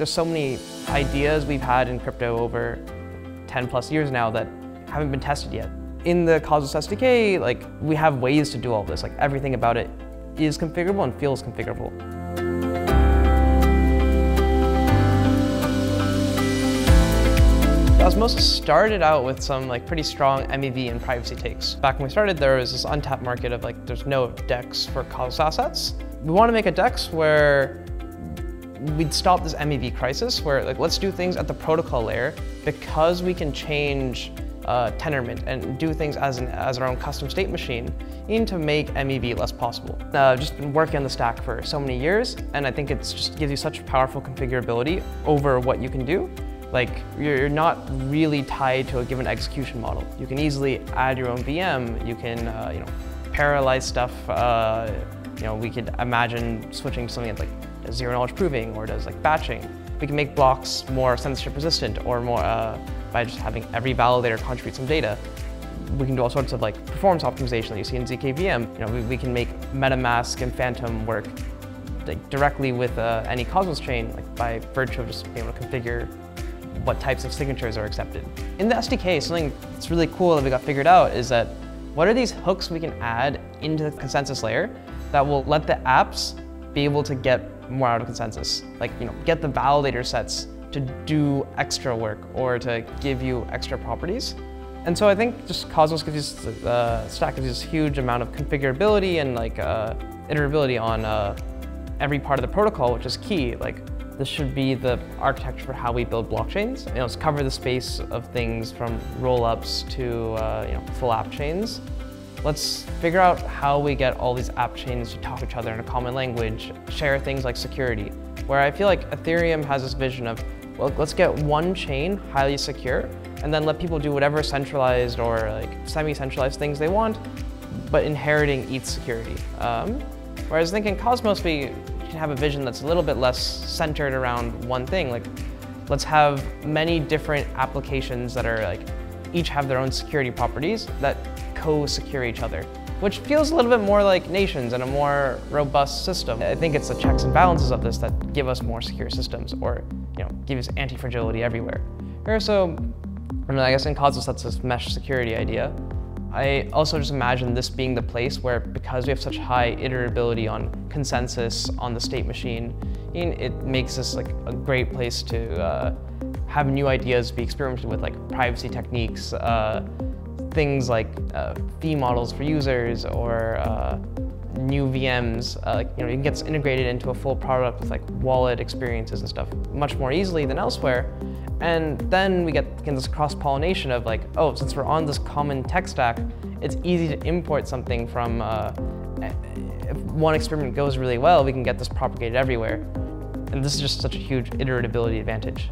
There's so many ideas we've had in crypto over 10+ years now that haven't been tested yet. In the Cosmos SDK, like, we have ways to do all this. Like, everything about it is configurable and feels configurable. Osmosis started out with some pretty strong MEV and privacy takes. Back when we started, there was this untapped market of there's no DEX for Cosmos assets. We want to make a DEX where we'd stop this MEV crisis, where let's do things at the protocol layer because we can change Tendermint and do things as our own custom state machine to make MEV less possible. Just been working on the stack for so many years, and I think it's just gives you such powerful configurability over what you can do. You're not really tied to a given execution model. You can easily add your own VM. You can, parallelize stuff. We could imagine switching to something that does zero-knowledge proving or does batching. We can make blocks more censorship-resistant or more by just having every validator contribute some data. We can do all sorts of performance optimization that you see in zkVM. We can make MetaMask and Phantom work directly with any Cosmos chain by virtue of just being able to configure what types of signatures are accepted. In the SDK, something that's really cool that we got figured out is that what are these hooks we can add into the consensus layer that will let the apps be able to get more out of consensus? Get the validator sets to do extra work or to give you extra properties. And so I think just Cosmos gives you, stack gives you this huge amount of configurability and iterability on every part of the protocol, which is key. This should be the architecture for how we build blockchains. It's cover the space of things from roll-ups to full app chains. Let's figure out how we get all these app chains to talk to each other in a common language, share things like security, where I feel like Ethereum has this vision of, well, let's get one chain highly secure and then let people do whatever centralized or semi-centralized things they want, but inheriting ETH security. Whereas I think in Cosmos, we can have a vision that's a little bit less centered around one thing. Let's have many different applications that are each have their own security properties that co-secure each other, which feels a little bit more like nations and a more robust system. I think it's the checks and balances of this that give us more secure systems or give us anti-fragility everywhere. So I guess in Cosmos, that's this mesh security idea. I also just imagine this being the place where, because we have such high iterability on consensus on the state machine, it makes this a great place to have new ideas be experimented with, like privacy techniques, things like fee models for users or new VMs. You can get integrated into a full product with wallet experiences and stuff much more easily than elsewhere. And then we get this cross-pollination of oh, since we're on this common tech stack, it's easy to import something from, if one experiment goes really well, we can get this propagated everywhere. And this is just such a huge iterability advantage.